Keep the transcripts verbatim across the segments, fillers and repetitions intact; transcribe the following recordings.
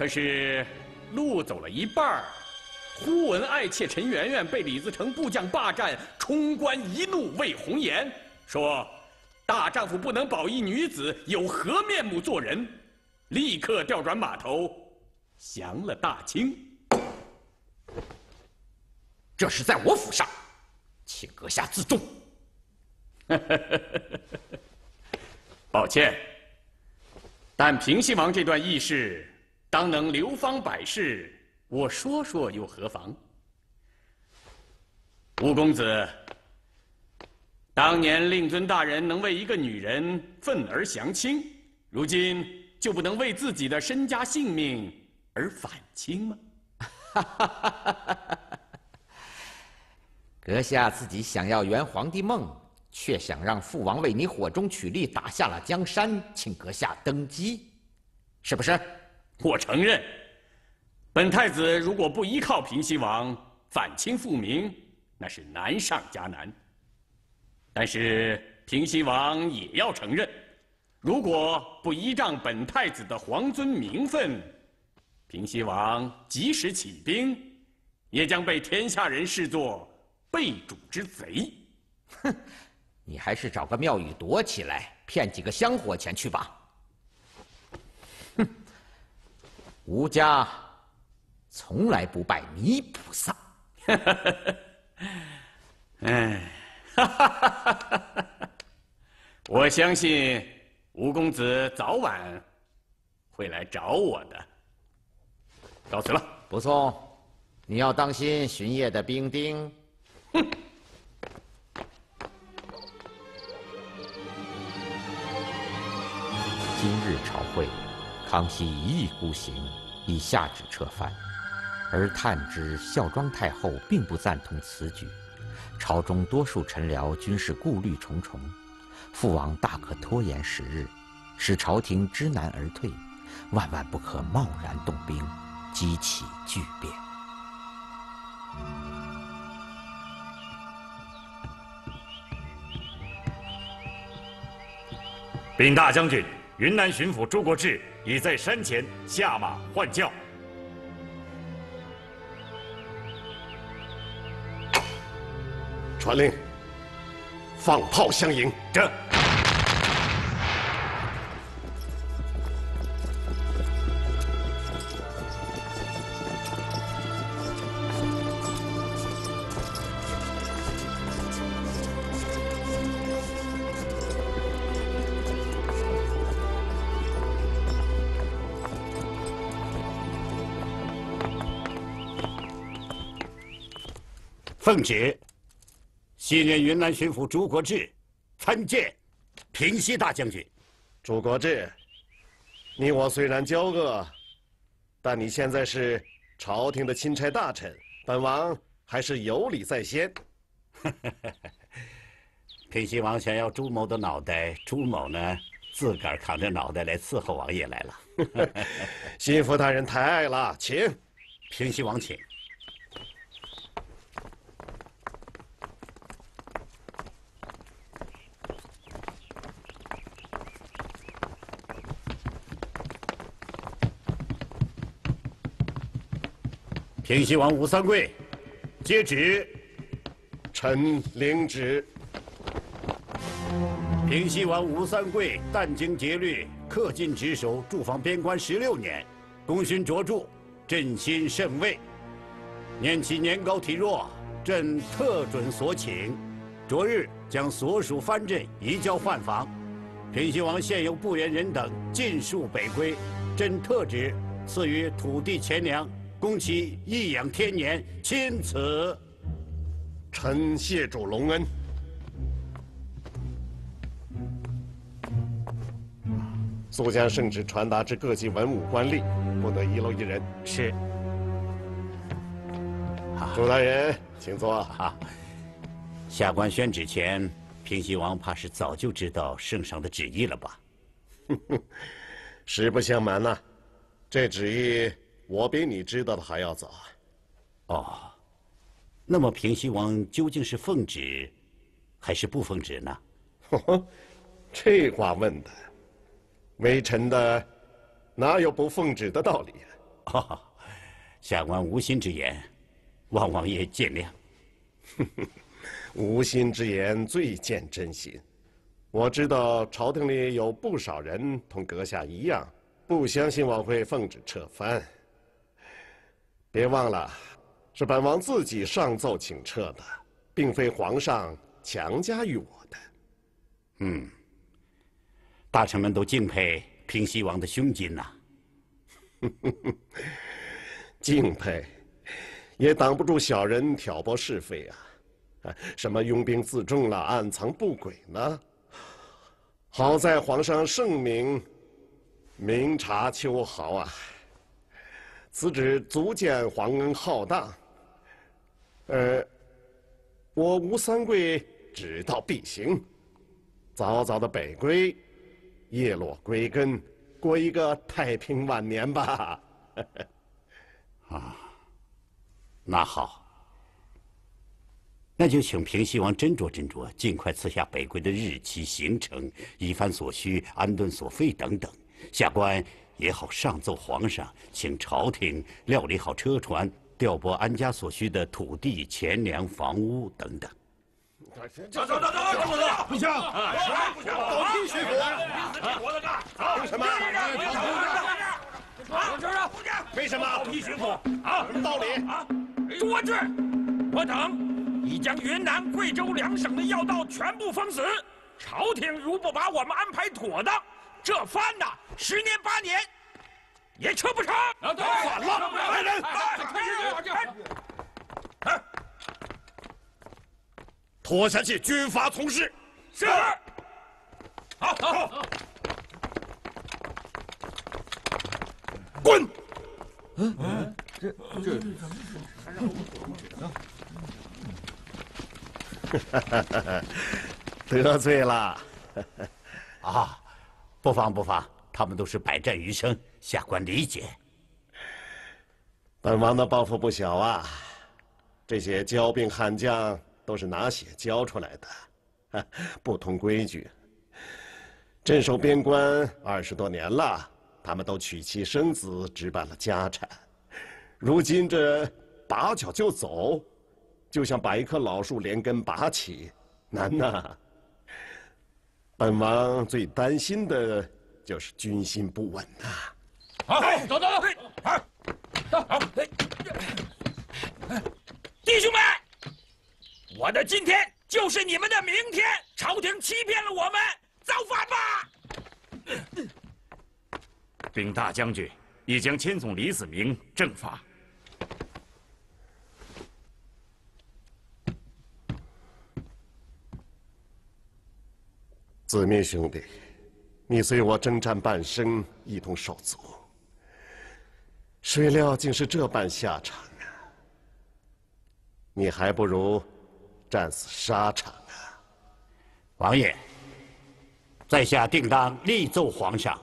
可是路走了一半，忽闻爱妾陈圆圆被李自成部将霸占，冲冠一怒为红颜，说大丈夫不能保一女子，有何面目做人？立刻调转马头，降了大清。这是在我府上，请阁下自重。抱歉，但平西王这段轶事，当能流芳百世，我说说又何妨？吴公子，当年令尊大人能为一个女人愤而降清，如今就不能为自己的身家性命而反清吗？阁下自己想要圆皇帝梦，却想让父王为你火中取栗，打下了江山，请阁下登基，是不是？我承认，本太子如果不依靠平西王反清复明，那是难上加难。但是平西王也要承认，如果不依仗本太子的皇尊名分，平西王即使起兵，也将被天下人视作背主之贼。哼，你还是找个庙宇躲起来，骗几个香火钱去吧。哼，吴家从来不拜泥菩萨。哎，哈哈哈哈！我相信吴公子早晚会来找我的。告辞了，不送。你要当心巡夜的兵丁。哼。 今日朝会，康熙一意孤行，以下旨撤藩。而探知孝庄太后并不赞同此举，朝中多数臣僚均是顾虑重重。父王大可拖延时日，使朝廷知难而退，万万不可贸然动兵，激起巨变。禀大将军。 云南巡抚朱国治已在山前下马换轿。传令，放炮相迎。这。奉旨，新任云南巡抚朱国治参见平西大将军。朱国治，你我虽然交恶，但你现在是朝廷的钦差大臣，本王还是有礼在先。平西王想要朱某的脑袋，朱某呢自个儿扛着脑袋来伺候王爷来了。巡抚大人抬爱了，请。平西王请。 平西王吴三桂，接旨。臣领旨。平西王吴三桂殚精竭虑，恪尽职守，驻防边关十六年，功勋卓著，朕心甚慰。念其年高体弱，朕特准所请，昨日将所属藩镇移交换防。平西王现由部员人等尽数北归，朕特旨赐予土地钱粮。 恭其颐养天年，钦此。臣谢主隆恩。速将圣旨传达至各级文武官吏，不得遗漏一人。是。朱大人，请坐。下官宣旨前，平西王怕是早就知道圣上的旨意了吧？实不相瞒呐、啊，这旨意。 我比你知道的还要早。哦，那么平西王究竟是奉旨，还是不奉旨呢？呵呵，这话问的，微臣的哪有不奉旨的道理呀、啊？哈哈，下官无心之言，望王爷见谅。无心之言最见真心。我知道朝廷里有不少人同阁下一样，不相信我会奉旨撤藩。别忘了，是本王自己上奏请撤的，并非皇上强加于我的。嗯，大臣们都敬佩平西王的胸襟呐、啊。 敬佩，也挡不住小人挑拨是非啊！什么拥兵自重了，暗藏不轨呢？好在皇上圣明，明察秋毫啊！此旨足见皇恩浩荡。呃，我吴三桂只道必行，早早的北归，叶落归根。 过一个太平晚年吧。啊，那好，那就请平西王斟酌斟酌，尽快赐下北归的日期、行程、一番所需、安顿所费等等，下官也好上奏皇上，请朝廷料理好车船、调拨安家所需的土地、钱粮、房屋等等。 走走走走，跟我走！不行，不行，走必须走！活着干！走什么？走这儿！为什么？走必须走！啊，什么道理？啊，我治，我等已将云南、贵州两省的要道全部封死。朝廷如不把我们安排妥当，这藩呐，十年八年也撤不成。啊，对，反了，来人！哎。 拖下去，军法从事。是。好，好。滚！嗯嗯，这这。哈哈哈哈！得罪了。啊，不妨不妨，他们都是百战余生，下官理解。本王的抱负不小啊，这些骄兵悍将。 都是拿血教出来的，不通规矩。镇守边关二十多年了，他们都娶妻生子，置办了家产。如今这拔脚就走，就像把一棵老树连根拔起，难呐。本王最担心的就是军心不稳呐。好，走走走，好，走好，弟兄们。 我的今天就是你们的明天，朝廷欺骗了我们，造反吧！禀大将军，已将千总李子明正法。子明兄弟，你随我征战半生，一同手足，谁料竟是这般下场啊！你还不如。 战死沙场啊！王爷，在下定当力奏皇上，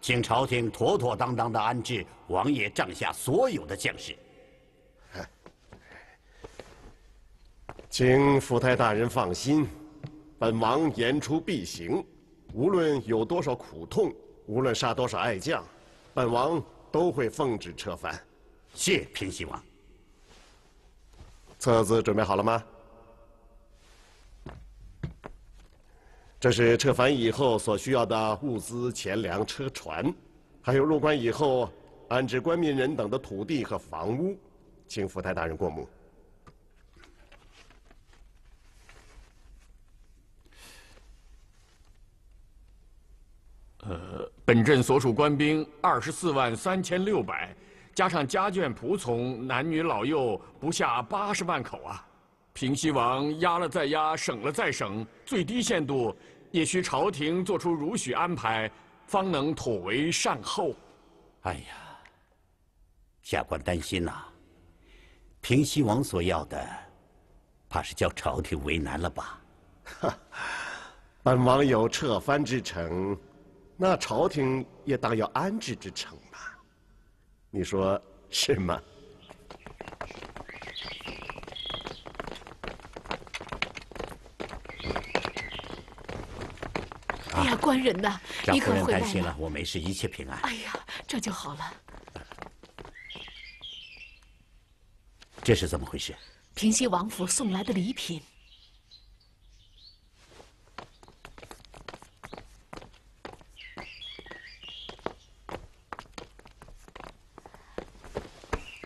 请朝廷妥妥当当的安置王爷帐下所有的将士。请府太大人放心，本王言出必行，无论有多少苦痛，无论杀多少爱将，本王都会奉旨撤藩。谢平西王。册子准备好了吗？ 这是撤藩以后所需要的物资、钱粮、车船，还有入关以后安置官民人等的土地和房屋，请府太大人过目。呃，本镇所属官兵二十四万三千六百，加上家眷仆从、男女老幼，不下八十万口啊。 平西王压了再压，省了再省，最低限度也需朝廷做出如许安排，方能妥为善后。哎呀，下官担心呐、啊，平西王所要的，怕是叫朝廷为难了吧？本王有撤藩之诚，那朝廷也当有安置之诚吧？你说是吗？ 哎呀，官人呐，你可回来了！让夫人担心了，我没事，一切平安。哎呀，这就好了。这是怎么回事？平西王府送来的礼品。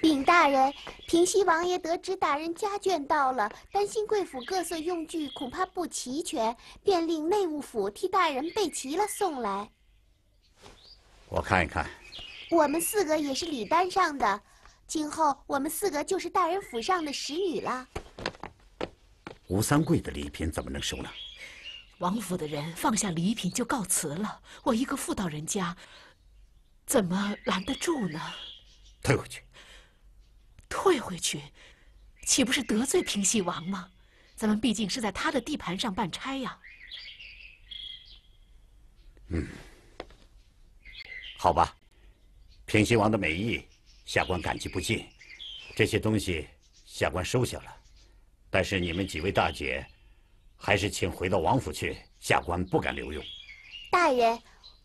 禀大人，平西王爷得知大人家眷到了，担心贵府各色用具恐怕不齐全，便令内务府替大人备齐了送来。我看一看。我们四个也是礼单上的。 今后我们四个就是大人府上的使女了。吴三桂的礼品怎么能收呢？王府的人放下礼品就告辞了，我一个妇道人家，怎么拦得住呢？退回去。退回去，岂不是得罪平西王吗？咱们毕竟是在他的地盘上办差呀。嗯，好吧，平西王的美意。 下官感激不尽，这些东西下官收下了，但是你们几位大姐，还是请回到王府去，下官不敢留用。大人，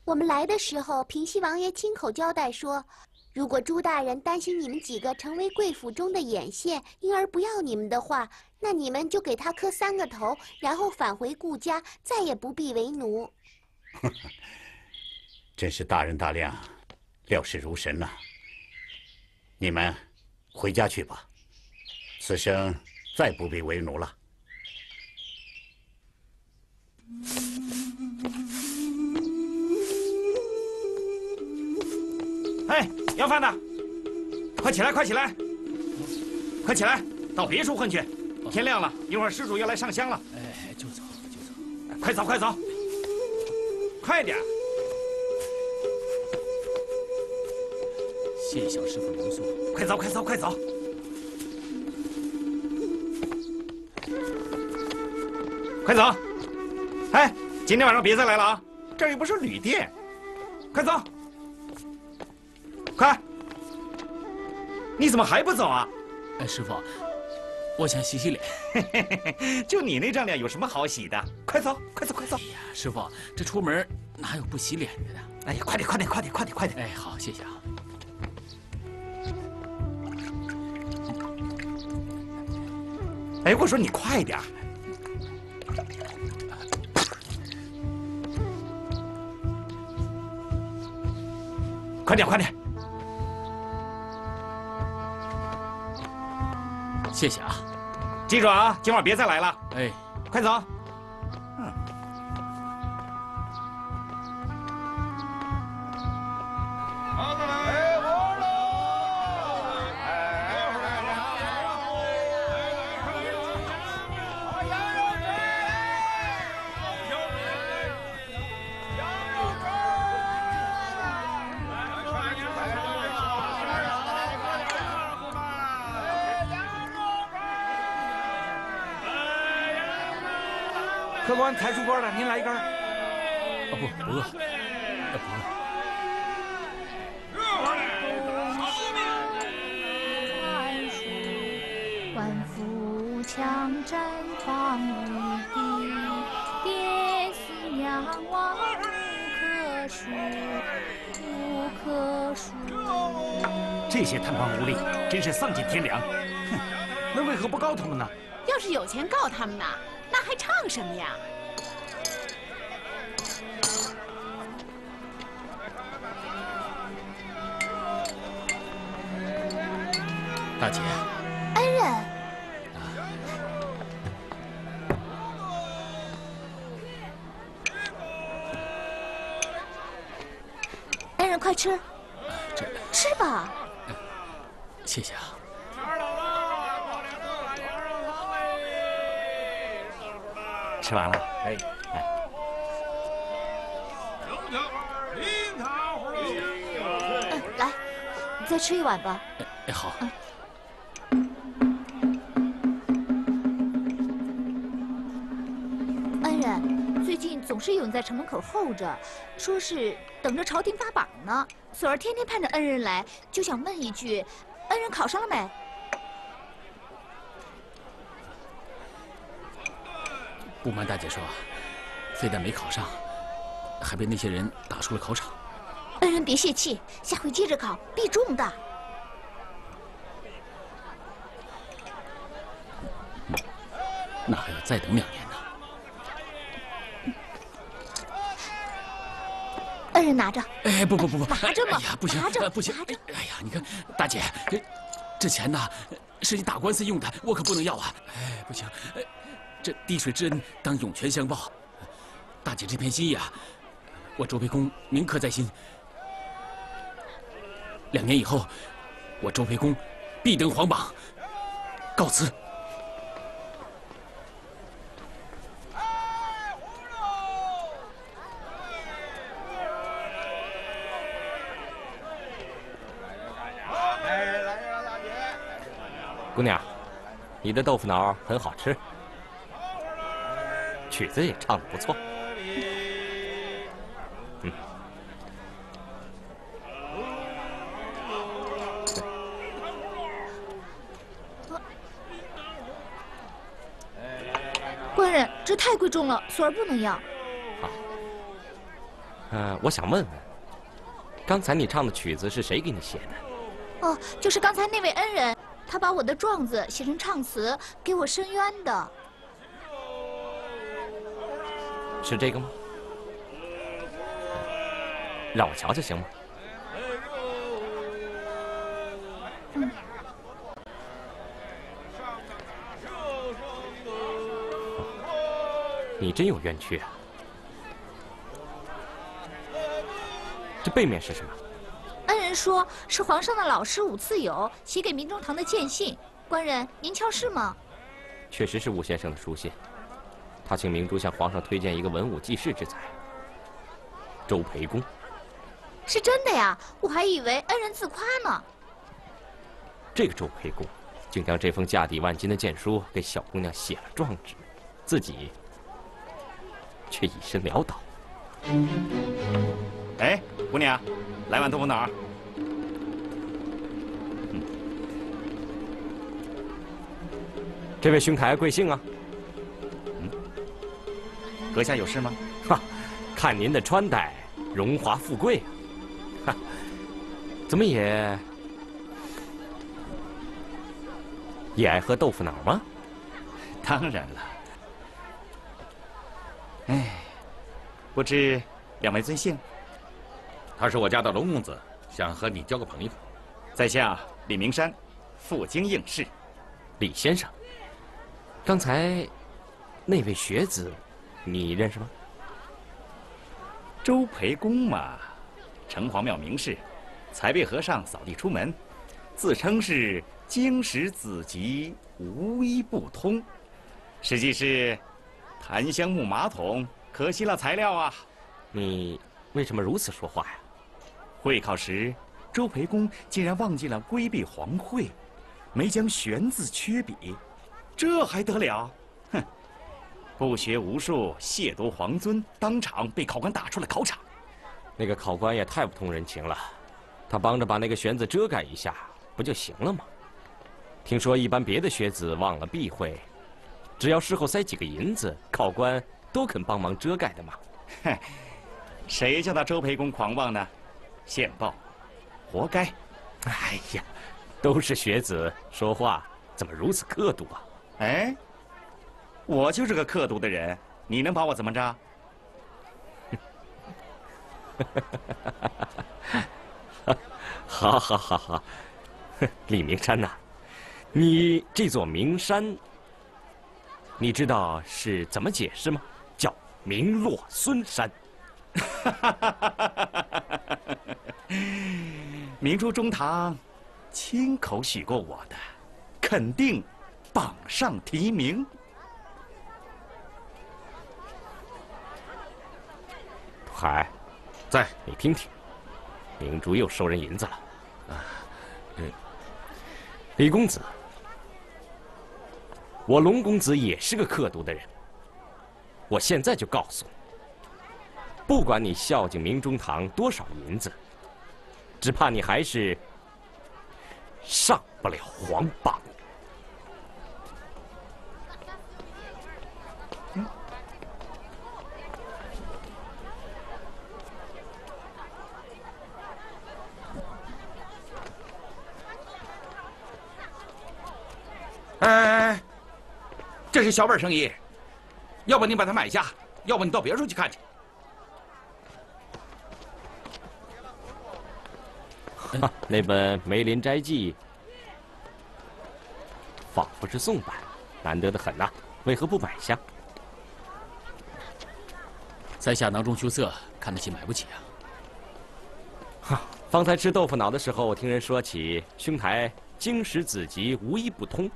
我们来的时候，平西王爷亲口交代说，如果朱大人担心你们几个成为贵府中的眼线，因而不要你们的话，那你们就给他磕三个头，然后返回顾家，再也不必为奴。真是大人大量，料事如神呐、啊。 你们回家去吧，此生再不必为奴了。哎，要饭的，快起来，快起来，快起来，到别墅混去。天亮了，一会儿施主要来上香了。哎，就走，就走，快走，快走，快点。 谢小师傅留宿，快走，快走，快走！快走！哎，今天晚上别再来了啊！这又不是旅店，快走！快！你怎么还不走啊？哎，师傅，我想洗洗脸。就你那张脸有什么好洗的？快走，快走，快走！哎呀，师傅，这出门哪有不洗脸的呢？哎呀，快点，快点，快点，快点，快点！哎，好，谢谢啊。 哎，我说你快点！快点，快点！谢谢啊，记住啊，今晚别再来了。哎，快走！嗯。好，再来。 客官，抬出锅了，您来一根。啊不，不饿，不饿。万夫强战放无敌，爹死娘亡无可恕，无可恕。这些贪官污吏真是丧尽天良！哼，那为何不告他们呢？要是有钱告他们呢？ 那还唱什么呀？大姐，恩人，啊、恩人，快吃，啊、这吃吧，谢谢啊。 吃完了，哎，哎。嗯，来，你再吃一碗吧。哎，哎好。嗯、恩人，最近总是有人在城门口候着，说是等着朝廷发榜呢。锁儿天天盼着恩人来，就想问一句，恩人考上了没？ 不瞒大姐说，非但没考上，还被那些人打出了考场。恩人别泄气，下回接着考，必中的。那还要再等两年呢。恩人拿着。哎，不不不不，拿着吧。哎呀，不行，拿着，不行，哎呀，你看，大姐，这这钱呢，是你打官司用的，我可不能要啊。哎，不行，哎，这滴水之恩当涌泉相报，大姐这片心意啊，我周培公铭刻在心。两年以后，我周培公必登皇榜。告辞。 姑娘，你的豆腐脑很好吃，曲子也唱得不错。嗯，官人，这太贵重了，索儿不能要。啊，呃，我想问问，刚才你唱的曲子是谁给你写的？哦，就是刚才那位恩人。 他把我的状子写成唱词，给我申冤的，是这个吗？让我瞧瞧行吗？嗯。你真有冤屈啊！这背面是什么？ 说是皇上的老师伍次友写给明忠堂的荐信，官人您敲是吗？确实是伍先生的书信，他请明珠向皇上推荐一个文武济世之才，周培公。是真的呀，我还以为恩人自夸呢。这个周培公，竟将这封价抵万金的荐书给小姑娘写了状纸，自己却一身潦倒。哎，姑娘，来碗豆腐脑。 这位兄台贵姓啊？嗯，阁下有事吗？哈，看您的穿戴，荣华富贵啊！哈，怎么也也爱喝豆腐脑吗？当然了。哎，不知两位尊姓？他是我家的龙公子，想和你交个朋友。在下李明山，赴京应试。李先生。 刚才那位学子，你认识吗？周培公嘛，城隍庙名士，才被和尚扫地出门，自称是经史子集无一不通，实际是檀香木马桶，可惜了材料啊！你为什么如此说话呀？会考时，周培公竟然忘记了规避黄会，没将“玄”字缺笔。 这还得了！哼，不学无术，亵渎皇尊，当场被考官打出了考场。那个考官也太不通人情了，他帮着把那个玄字遮盖一下，不就行了吗？听说一般别的学子忘了避讳，只要事后塞几个银子，考官都肯帮忙遮盖的嘛。哼，谁叫他周培公狂妄呢？现报，活该！哎呀，都是学子，说话怎么如此刻度啊！ 哎，我就是个刻毒的人，你能把我怎么着？好好好好，李明山呐、啊，你这座名山，你知道是怎么解释吗？叫名落孙山。明珠中堂亲口许过我的，肯定。 榜上提名，土海，在你听听，明珠又收人银子了。啊，嗯，李公子，我龙公子也是个刻毒的人。我现在就告诉你，不管你孝敬明中堂多少银子，只怕你还是上不了皇榜。 哎哎哎！这是小本生意，要不你把它买下，要不你到别处去看去。哈，那本《梅林斋记》仿佛是宋版，难得的很呐、啊，为何不买下？在下囊中羞涩，看得起买不起啊。哈，方才吃豆腐脑的时候，我听人说起兄台经史子集无一不通。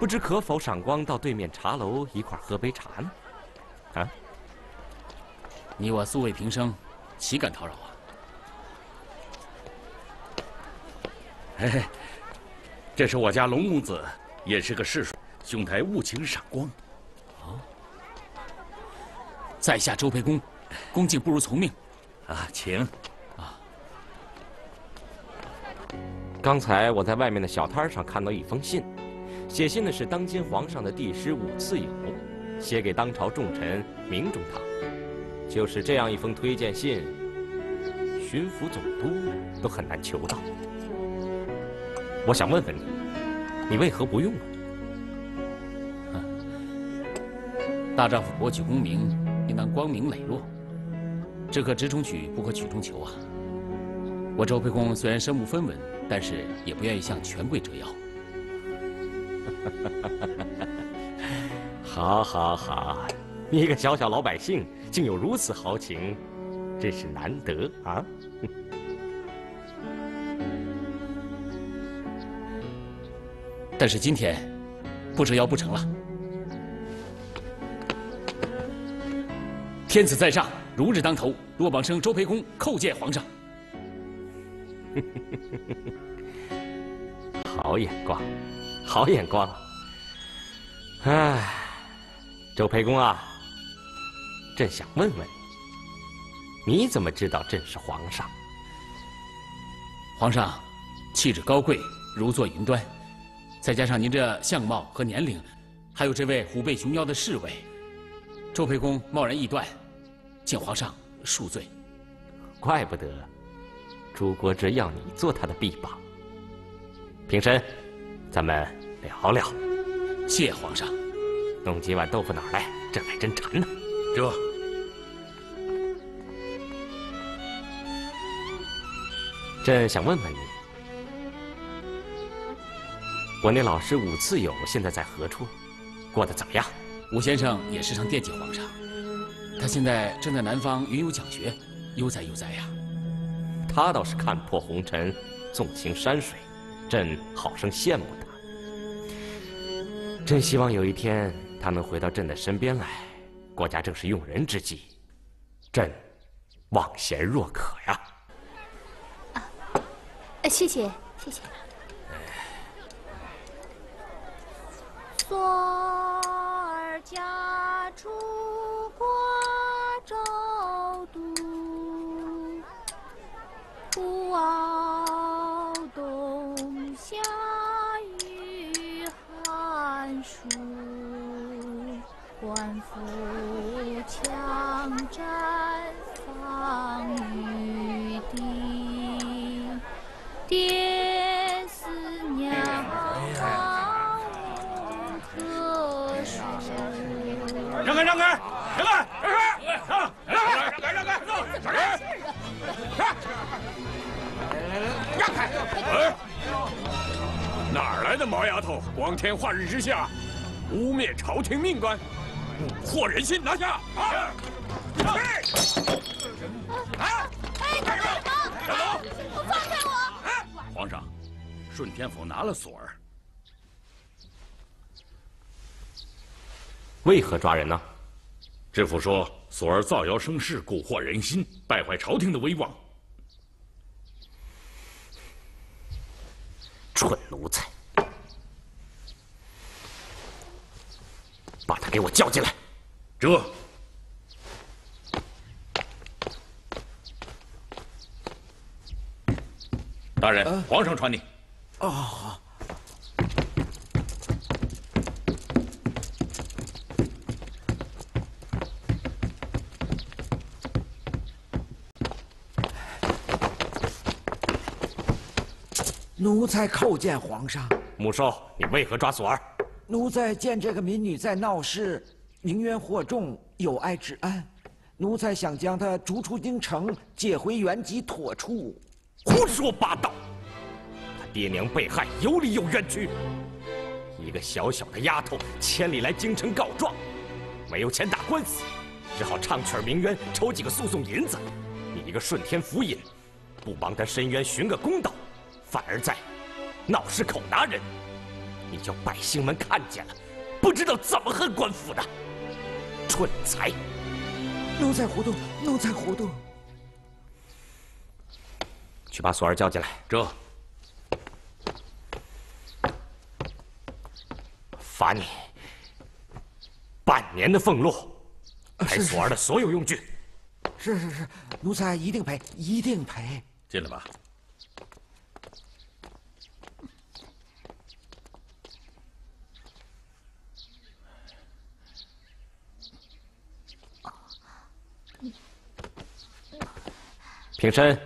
不知可否赏光到对面茶楼一块喝杯茶呢？啊！你我素未平生，岂敢叨扰啊？嘿嘿，这是我家龙公子，也是个世叔，兄台务请赏光。哦，在下周培公，恭敬不如从命。啊，请。啊！刚才我在外面的小摊上看到一封信。 写信的是当今皇上的帝师伍次友，写给当朝重臣明中堂，就是这样一封推荐信，巡抚总督都很难求到。我想问问你，你为何不用啊？大丈夫博取功名，应当光明磊落，只可直中取，不可曲中求啊！我周沛公虽然身无分文，但是也不愿意向权贵折腰。 好，好，好！你一个小小老百姓，竟有如此豪情，真是难得啊！但是今天不折腰不成了。天子在上，如日当头。落榜生周培公叩见皇上。好眼光！ 好眼光啊！哎，周培公啊，朕想问问，你怎么知道朕是皇上？皇上气质高贵，如坐云端，再加上您这相貌和年龄，还有这位虎背熊腰的侍卫，周培公贸然臆断，请皇上恕罪。怪不得朱国治要你做他的臂膀。平身。 咱们聊聊，谢皇上。弄几碗豆腐脑来，朕还真馋呢。这，朕想问问你，我那老师伍次友现在在何处？过得怎么样？伍先生也时常惦记皇上，他现在正在南方云游讲学，悠哉悠哉呀。他倒是看破红尘，纵情山水。 朕好生羡慕他，朕希望有一天他能回到朕的身边来。国家正是用人之际，朕望贤若渴呀！啊，谢谢谢谢。昨儿家出国周都，忽傲东。 夏雨寒暑，官府强占放玉帝，爹死娘无可赎。让开！让开！让开！让开！让开！让开！让开！让开！让开！ 哪来的毛丫头？光天化日之下，污蔑朝廷命官，蛊惑人心！拿下！啊！哎！哎！哎！小龙！放开我！皇上，顺天府拿了锁儿，为何抓人呢？知府说，锁儿造谣生事，蛊惑人心，败坏朝廷的威望。 蠢奴才，把他给我叫进来。这，大人，啊、皇上传你。哦，好。奴才叩见皇上。母兽，你为何抓锁儿？奴才见这个民女在闹事，鸣冤惑众，有碍治安，奴才想将她逐出京城，解回原籍妥处。胡说八道！他爹娘被害，有理有冤屈。一个小小的丫头，千里来京城告状，没有钱打官司，只好唱曲鸣冤，筹几个诉讼银子。你一个顺天府尹，不帮他申冤寻个公道，反而在闹市口拿人。 你叫百姓们看见了，不知道怎么恨官府的蠢材！奴才糊涂，奴才糊涂。去把锁儿叫进来。这，罚你半年的俸禄，赔锁儿的所有用具。是是是，奴才一定赔，一定赔。进来吧。 平身，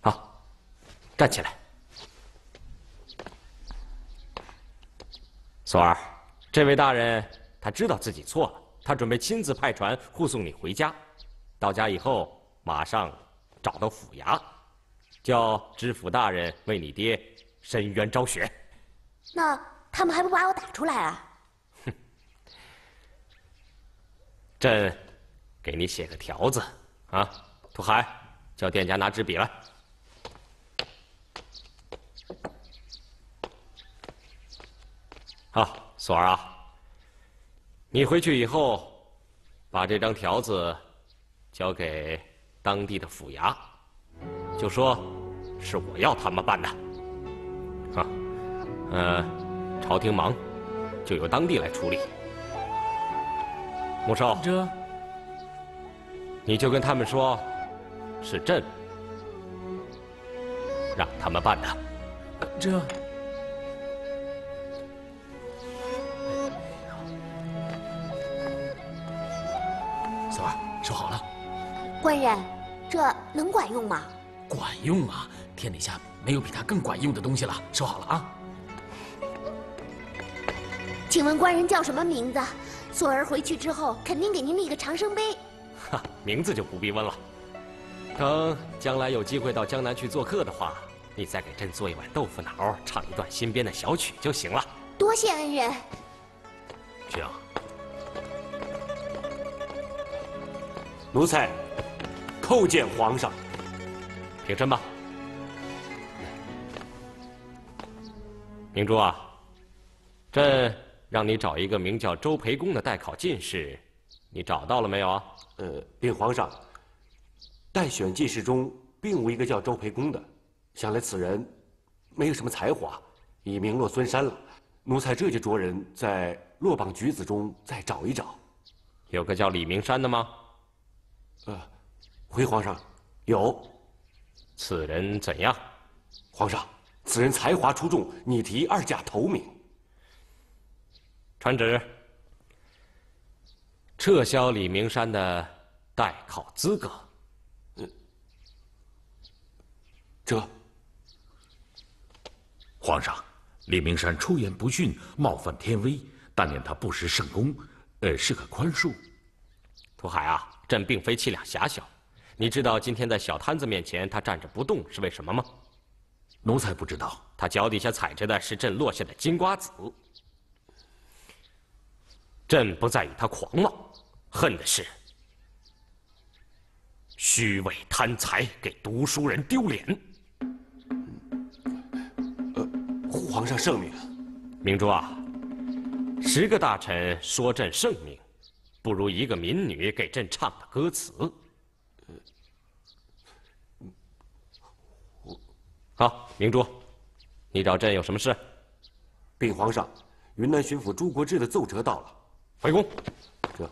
好，站起来。锁儿，这位大人他知道自己错了，他准备亲自派船护送你回家。到家以后，马上找到府衙，叫知府大人为你爹伸冤昭雪。那他们还不把我打出来啊？哼，朕给你写个条子啊。 涂海，叫店家拿支笔来。好，锁儿啊，你回去以后，把这张条子交给当地的府衙，就说是我要他们办的。啊，呃，朝廷忙，就由当地来处理。穆寿，这，你就跟他们说。 是朕让他们办的，这锁儿收好了。官人，这能管用吗？管用啊！天底下没有比它更管用的东西了。收好了啊。请问官人叫什么名字？锁儿回去之后，肯定给您立个长生碑。哈，名字就不必问了。 等将来有机会到江南去做客的话，你再给朕做一碗豆腐脑，唱一段新编的小曲就行了。多谢恩人。这样，奴才叩见皇上。平身吧。明珠啊，朕让你找一个名叫周培公的代考进士，你找到了没有啊？呃，禀皇上。 待选进士中并无一个叫周培公的，想来此人没有什么才华，已名落孙山了。奴才这就着人在落榜举子中再找一找。有个叫李明山的吗？呃，回皇上，有。此人怎样？皇上，此人才华出众，拟题二甲头名。传旨，撤销李明山的代考资格。 这，皇上，李明山出言不逊，冒犯天威，但念他不识圣功，呃，是可宽恕。涂海啊，朕并非气量狭小，你知道今天在小摊子面前他站着不动是为什么吗？奴才不知道，他脚底下踩着的是朕落下的金瓜子。朕不在意他狂妄，恨的是虚伪贪财，给读书人丢脸。 皇上圣明，明珠啊，十个大臣说朕圣明，不如一个民女给朕唱的歌词。好，明珠，你找朕有什么事？禀皇上，云南巡抚朱国治的奏折到了。回宫。这。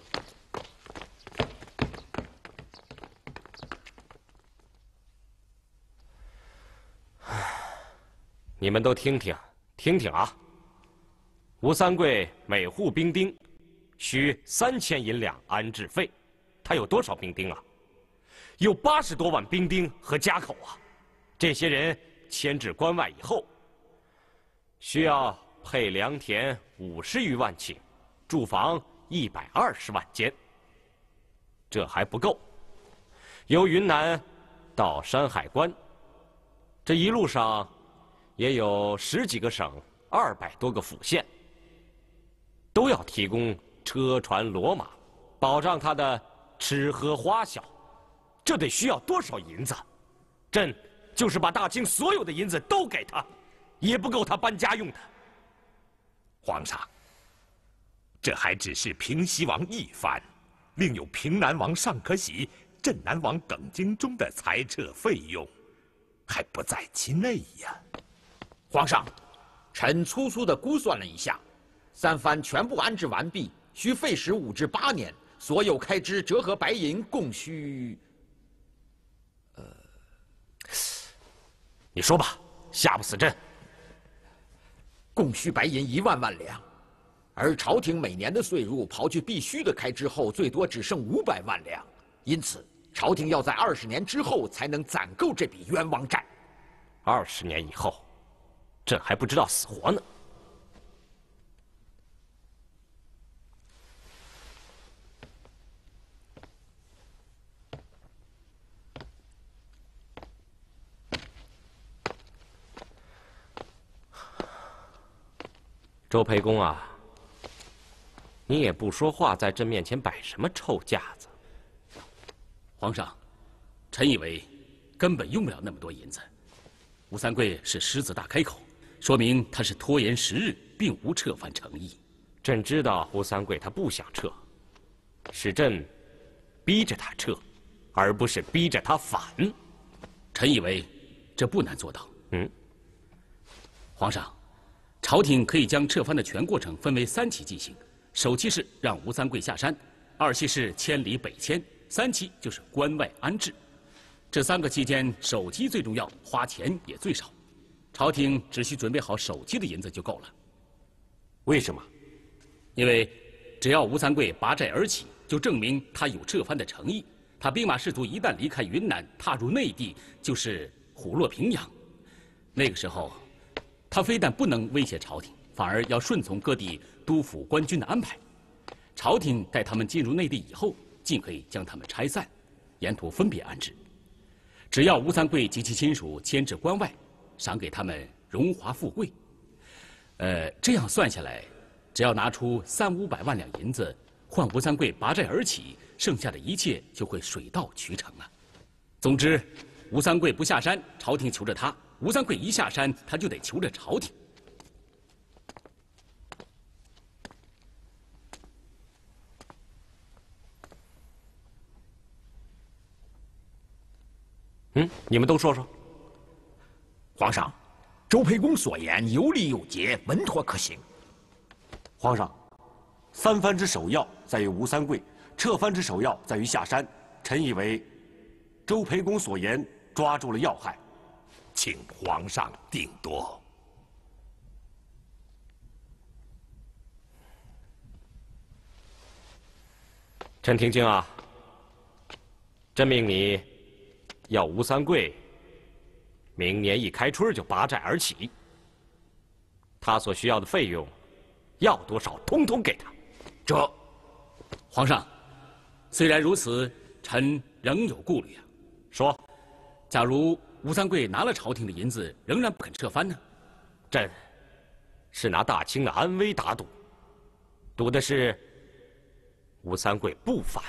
你们都听听。 听听啊！吴三桂每户兵丁需三千银两安置费，他有多少兵丁啊？有八十多万兵丁和家口啊！这些人迁至关外以后，需要配良田五十余万顷，住房一百二十万间。这还不够，由云南到山海关，这一路上也有十几个省、二百多个府县，都要提供车船骡马，保障他的吃喝花销。这得需要多少银子？朕就是把大清所有的银子都给他，也不够他搬家用的。 皇上，这还只是平西王一藩，另有平南王尚可喜、镇南王耿精忠的裁撤费用，还不在其内呀。皇上，臣粗粗的估算了一下，三藩全部安置完毕，需费时五至八年，所有开支折合白银共需……呃，你说吧，吓不死朕。 共需白银一万万两，而朝廷每年的税入刨去必须的开支后，最多只剩五百万两，因此朝廷要在二十年之后才能攒够这笔冤枉债。二十年以后，朕还不知道死活呢。周培公啊，你也不说话，在朕面前摆什么臭架子？皇上，臣以为根本用不了那么多银子。吴三桂是狮子大开口，说明他是拖延时日，并无撤藩诚意。朕知道吴三桂他不想撤，是朕逼着他撤，而不是逼着他反。臣以为这不难做到。嗯，皇上。 朝廷可以将撤藩的全过程分为三期进行，首期是让吴三桂下山，二期是迁离北迁，三期就是关外安置。这三个期间，首期最重要，花钱也最少，朝廷只需准备好首期的银子就够了。为什么？因为只要吴三桂拔寨而起，就证明他有撤藩的诚意。他兵马士卒一旦离开云南，踏入内地，就是虎落平阳。那个时候。 他非但不能威胁朝廷，反而要顺从各地督府官军的安排。朝廷待他们进入内地以后，尽可以将他们拆散，沿途分别安置。只要吴三桂及其亲属迁至关外，赏给他们荣华富贵。呃，这样算下来，只要拿出三五百万两银子换吴三桂拔寨而起，剩下的一切就会水到渠成了。总之，吴三桂不下山，朝廷求着他。 吴三桂一下山，他就得求着朝廷。嗯，你们都说说。皇上，周培公所言有理有节，稳妥可行。皇上，三藩之首要在于吴三桂，撤藩之首要在于下山。臣以为，周培公所言抓住了要害。 请皇上定夺。陈廷卿啊，朕命你要吴三桂明年一开春就拔寨而起，他所需要的费用，要多少通通给他。这，皇上，虽然如此，臣仍有顾虑啊。说，假如。 吴三桂拿了朝廷的银子，仍然不肯撤藩呢？朕是拿大清的安危打赌，赌的是吴三桂不反。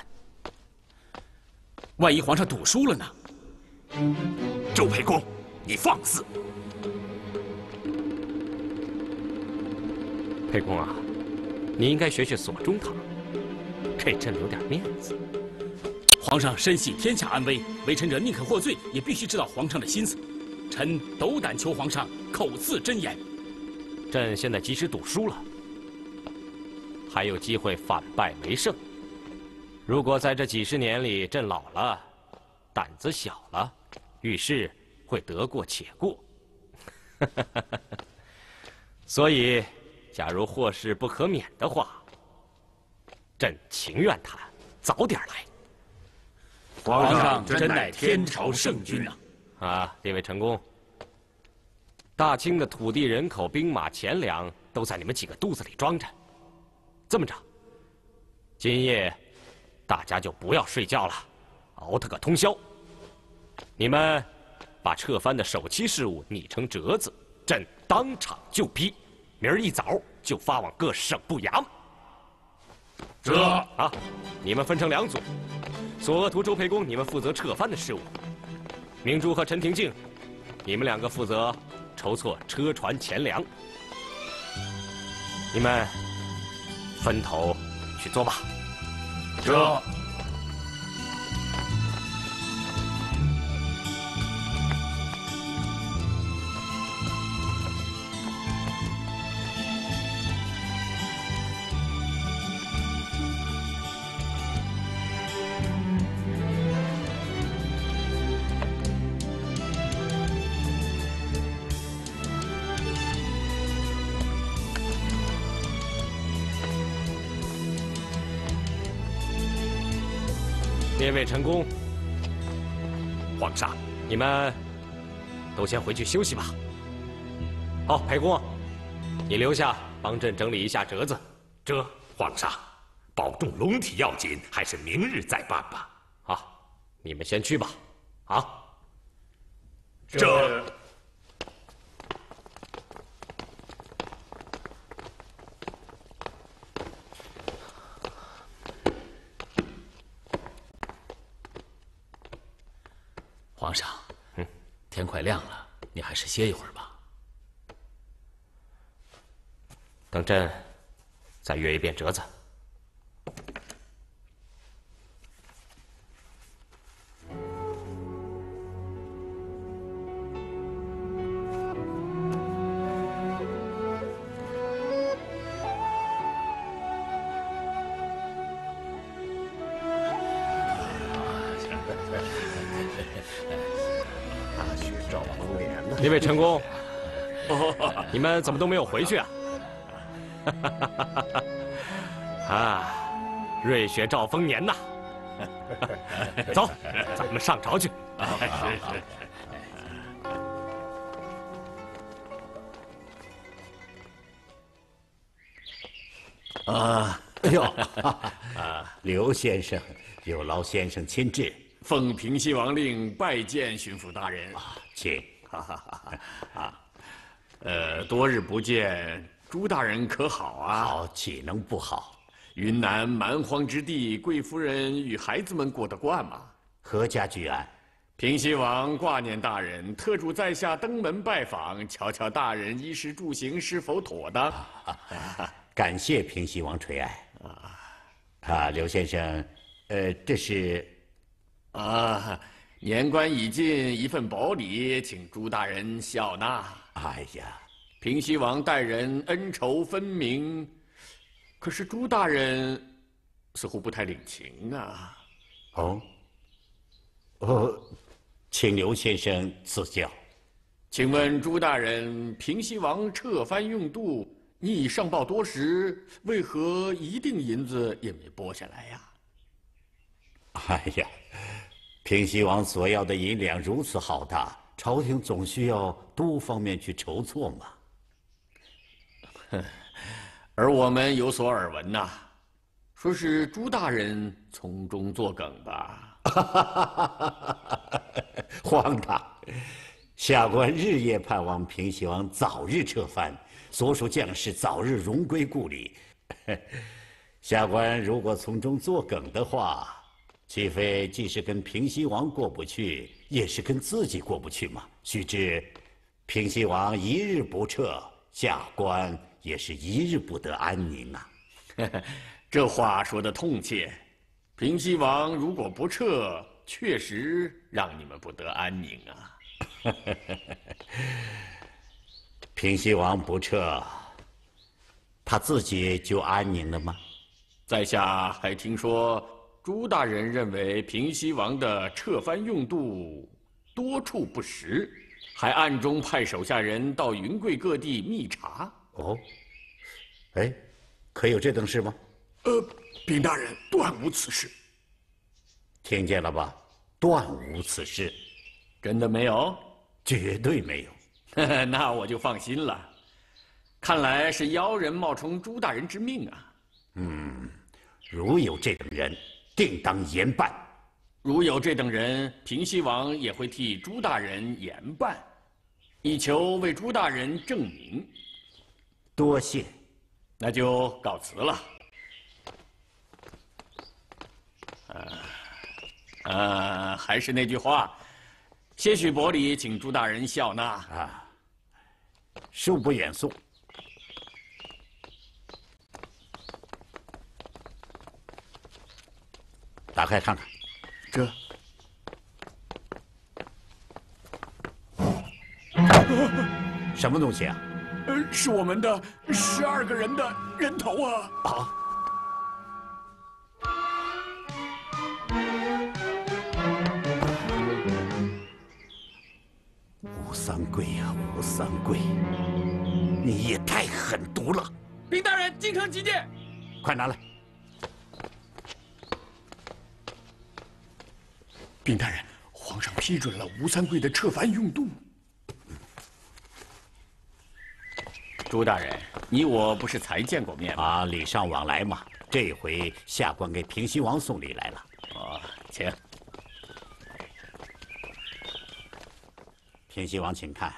万一皇上赌输了呢？周培公，你放肆！培公啊，你应该学学左宗棠，给朕留点面子。 皇上身系天下安危，为臣者宁肯获罪，也必须知道皇上的心思。臣斗胆求皇上口赐真言。朕现在即使赌输了，还有机会反败为胜。如果在这几十年里，朕老了，胆子小了，遇事会得过且过。所以，假如祸事不可免的话，朕情愿他早点来。 皇上真乃天朝圣君啊！啊，这位陈公，大清的土地、人口、兵马、钱粮都在你们几个肚子里装着。这么着，今夜大家就不要睡觉了，熬他个通宵。你们把撤藩的首期事务拟成折子，朕当场就批，明儿一早就发往各省部衙门。 这啊，你们分成两组，索额图、周培公，你们负责撤藩的事务；明珠和陈廷敬，你们两个负责筹措车船钱粮。你们分头去做吧。这。 列位臣工，皇上，你们都先回去休息吧。好，裴公，你留下帮朕整理一下折子。这，皇上，保重龙体要紧，还是明日再办吧。好，你们先去吧。啊，这。 皇上，嗯，天快亮了，你还是歇一会儿吧。等朕再阅一遍折子。列位臣工，你们怎么都没有回去啊？啊，瑞雪兆丰年呐！走，咱们上朝去。是是。 啊，哎呦，啊，刘先生，有劳先生亲至。奉平西王令拜见巡抚大人。啊，请。 哈哈哈！啊，呃，多日不见，朱大人可好啊？好，岂能不好？云南蛮荒之地，贵夫人与孩子们过得惯吗？何家居安，平西王挂念大人，特嘱在下登门拜访，瞧瞧大人衣食住行是否妥当。感谢平西王垂爱。啊，刘先生，呃，这是，啊。 年关已尽，一份薄礼，请朱大人笑纳。哎呀，平西王待人恩仇分明，可是朱大人似乎不太领情啊。哦，哦，请刘先生赐教。请问朱大人，平西王撤藩用度，你已上报多时，为何一锭银子也没拨下来呀？哎呀。 平西王所要的银两如此浩大，朝廷总需要多方面去筹措嘛。而我们有所耳闻呐、啊，说是朱大人从中作梗吧？荒唐！下官日夜盼望平西王早日撤藩，所属将士早日荣归故里。下官如果从中作梗的话。 岂非既是跟平西王过不去，也是跟自己过不去吗？须知，平西王一日不撤，下官也是一日不得安宁啊。这话说得痛切。平西王如果不撤，确实让你们不得安宁啊。平西王不撤，他自己就安宁了吗？在下还听说。 朱大人认为平西王的撤藩用度多处不实，还暗中派手下人到云贵各地密查。哦，哎，可有这等事吗？呃，禀大人，断无此事。听见了吧？断无此事，真的没有？绝对没有。那我就放心了。看来是妖人冒充朱大人之命啊。嗯，如有这等人，定当严办。如有这等人，平西王也会替朱大人严办，以求为朱大人正名。多谢，那就告辞了。啊。 呃，还是那句话，些许薄礼，请朱大人笑纳啊！恕不远送。打开看看，这。什么东西啊？呃，是我们的十二个人的人头啊！啊。 三桂呀，吴三桂，你也太狠毒了！林大人，京城急件，快拿来。林大人，皇上批准了吴三桂的撤藩用度。朱大人，你我不是才见过面吗？啊，礼尚往来嘛。这回下官给平西王送礼来了。哦，请。 平西王，请看，